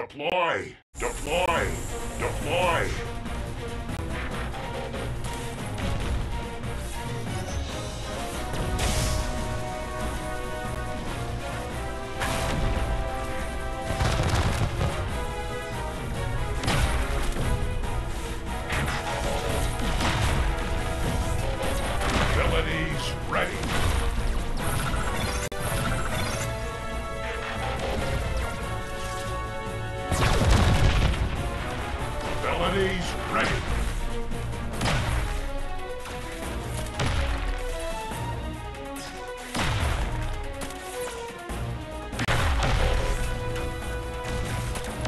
Deploy! Deploy! Deploy! Abilities ready! Abilities ready. Abilities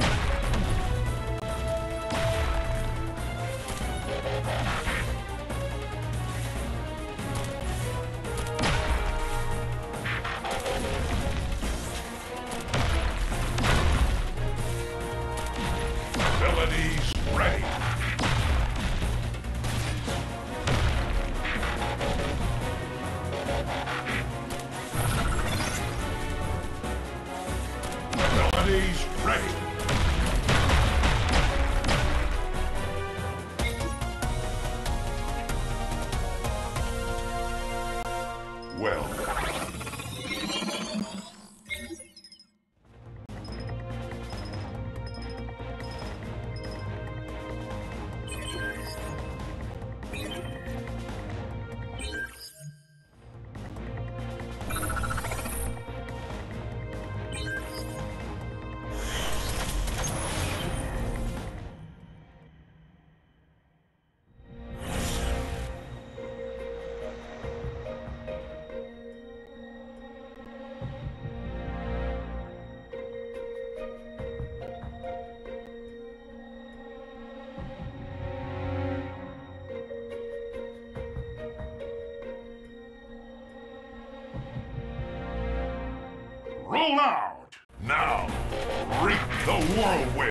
ready. Abilities ready. Well. Roll out! Now, reap the whirlwind!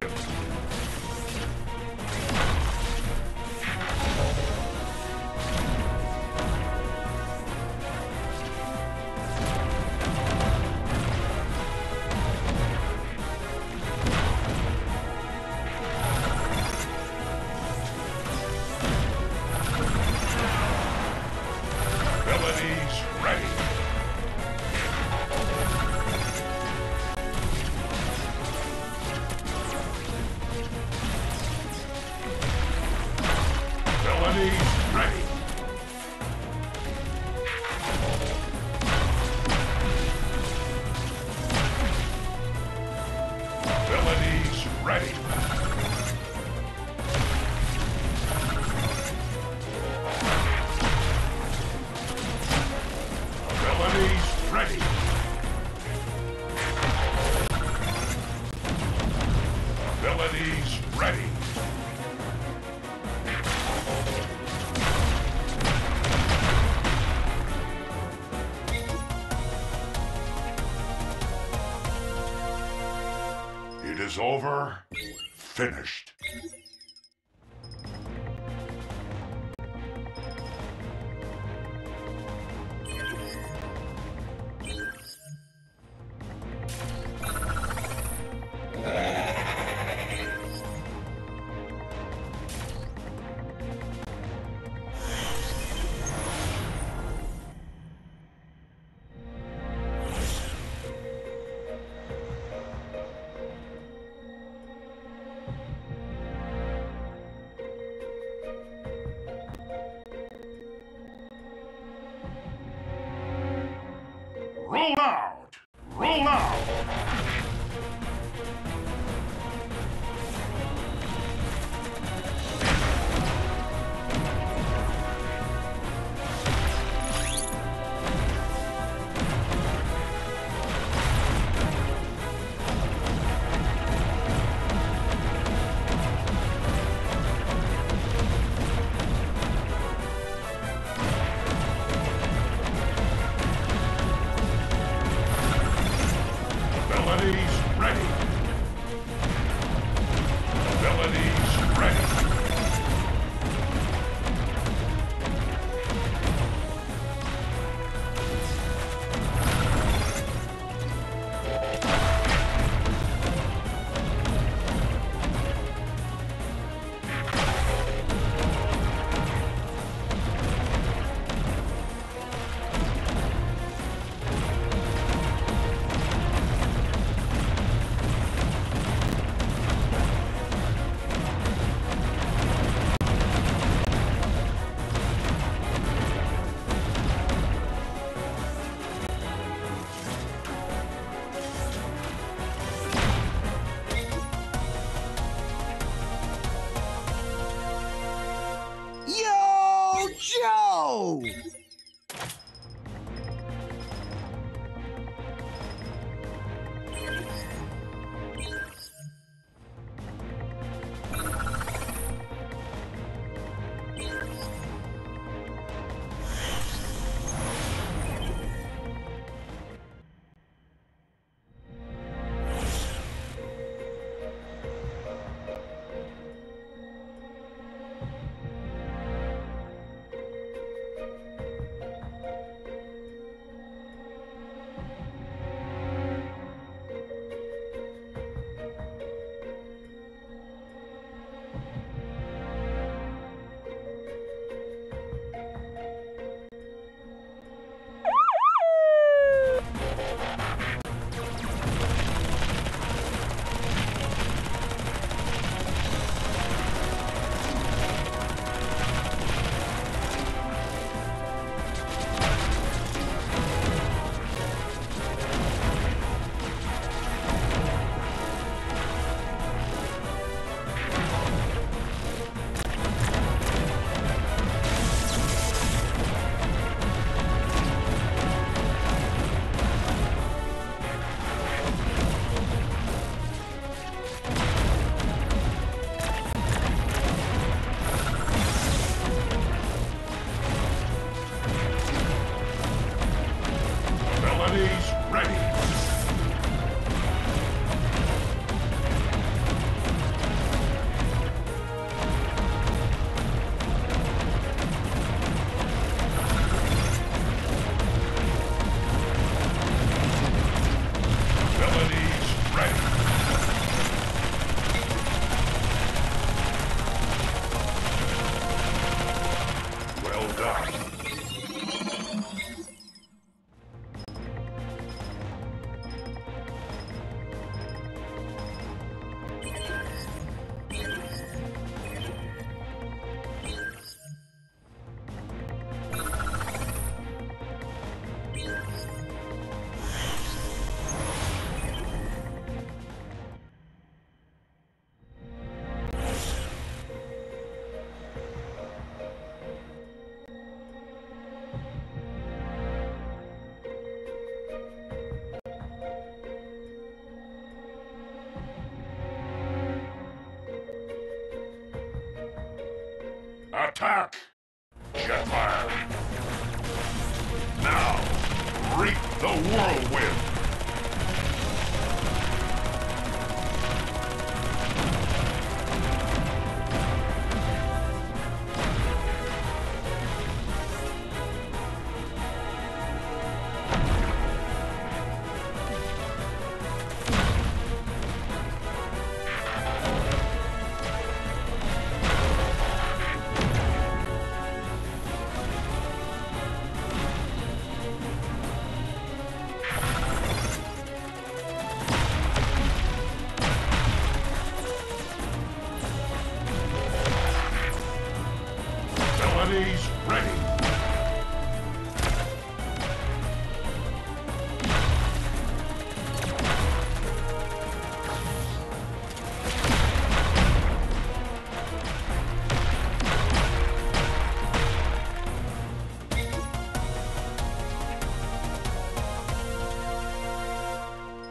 Abilities ready! Ready. Abilities ready. Abilities ready. Abilities ready. It is over. Finished. Roll out! Roll out! Abilities ready. Abilities ready. Bodies ready. Attack! Jetfire! Now, reap the whirlwind!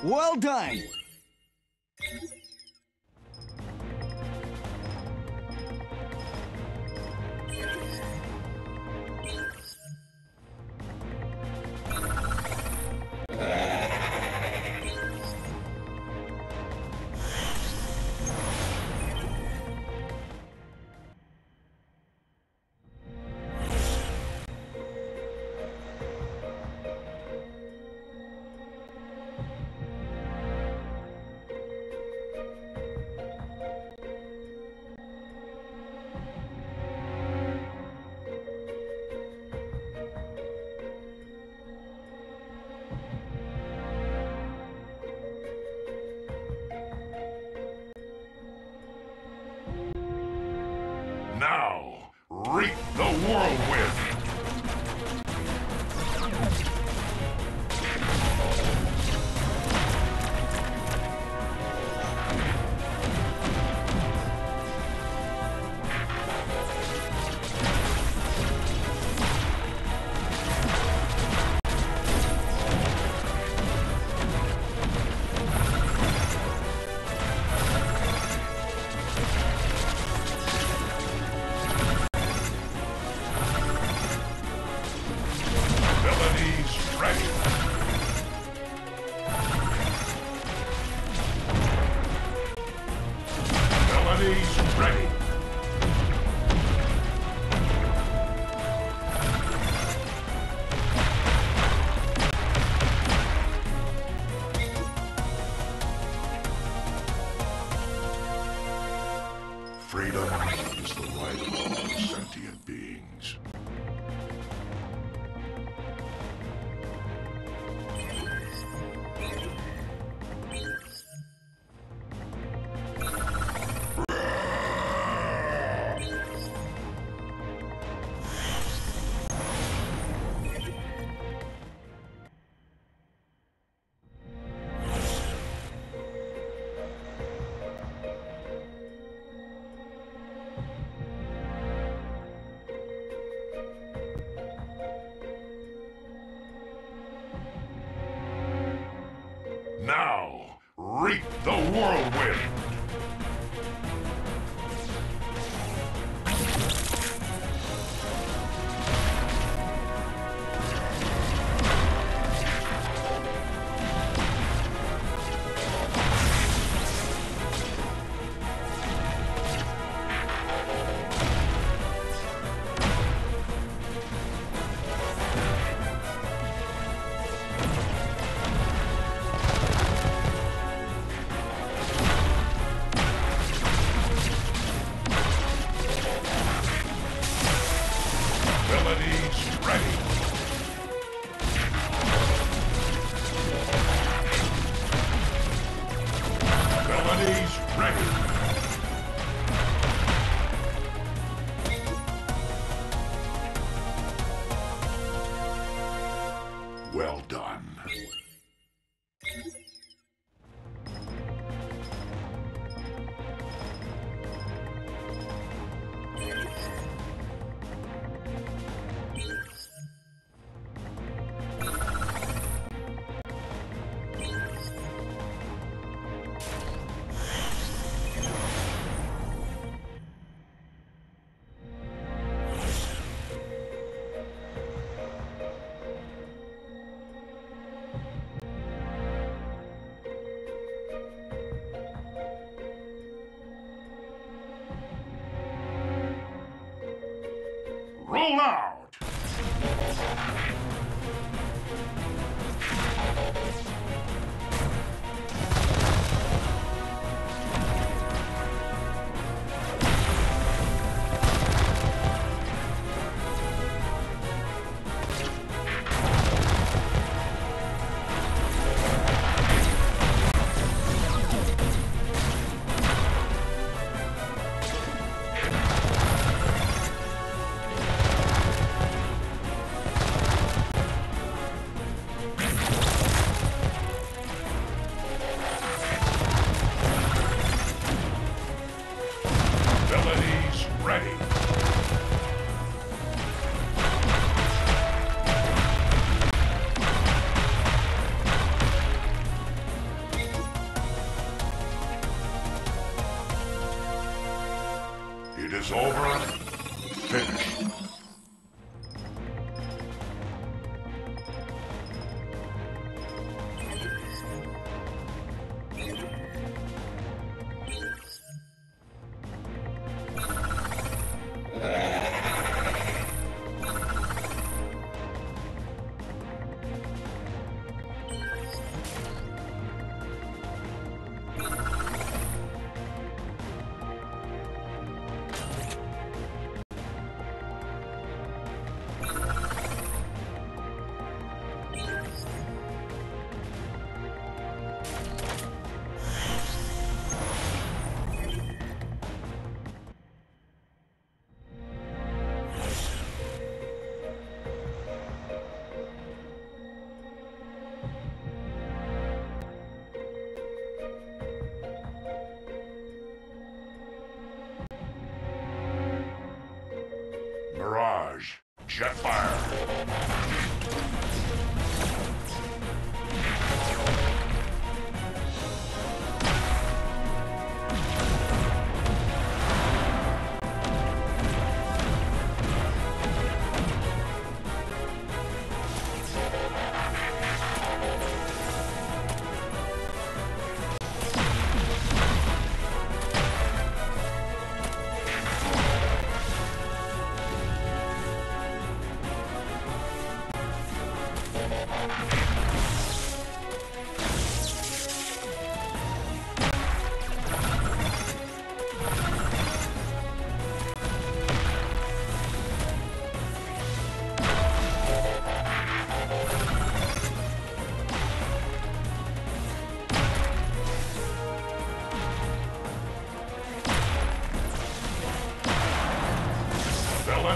Well done! Now, reap the whirlwind! Freedom is the right of all sentient beings. Now, reap the whirlwind! Ready. Well done. Roll out! It is over. Finish.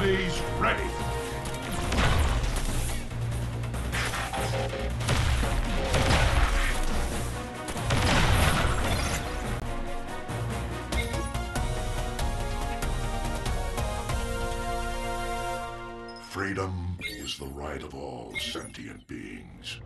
He's ready. Freedom is the right of all sentient beings.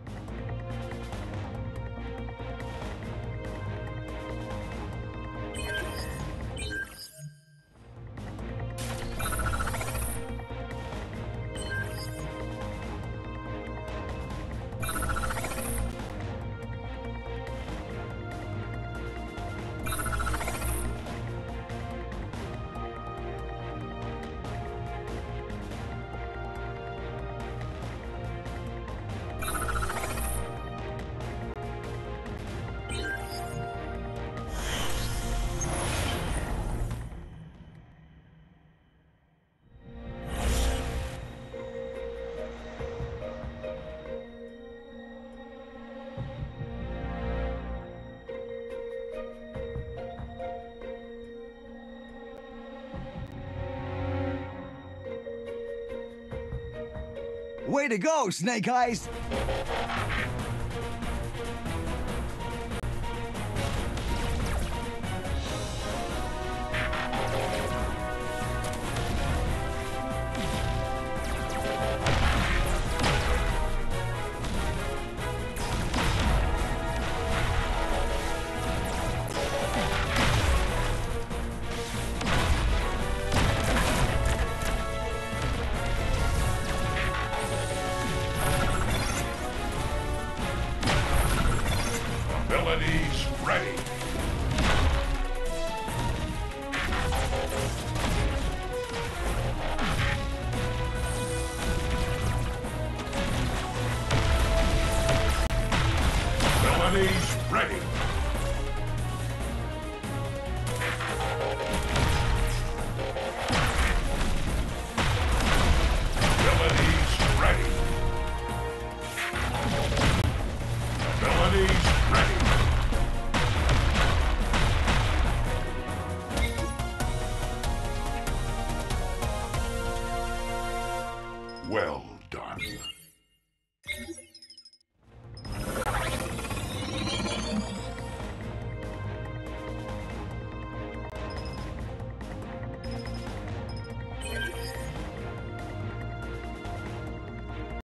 Way to go, Snake Eyes! Ready.